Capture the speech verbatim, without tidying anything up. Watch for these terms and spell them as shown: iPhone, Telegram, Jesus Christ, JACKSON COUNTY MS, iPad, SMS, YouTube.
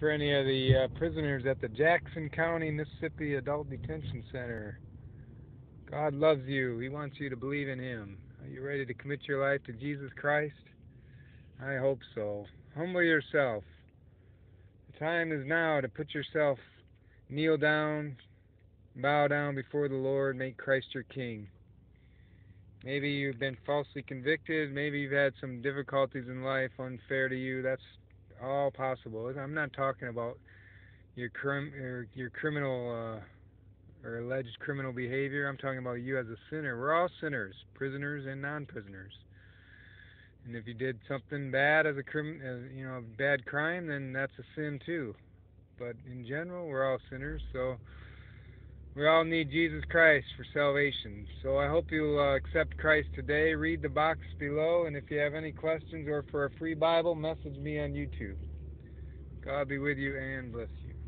for any of the uh, prisoners at the Jackson County, Mississippi Adult Detention Center. God loves you. He wants you to believe in Him. Are you ready to commit your life to Jesus Christ? I hope so. Humble yourself. The time is now to put yourself, kneel down, bow down before the Lord, make Christ your King. Maybe you've been falsely convicted. Maybe you've had some difficulties in life unfair to you. That's all possible. I'm not talking about your, crim or your criminal uh, or alleged criminal behavior. I'm talking about you as a sinner. We're all sinners, prisoners and non-prisoners. And if you did something bad as a crim as, you know, a bad crime, then that's a sin too. But in general, we're all sinners, so we all need Jesus Christ for salvation. So I hope you'll uh, accept Christ today. Read the box below, and if you have any questions or for a free Bible, message me on YouTube. God be with you and bless you.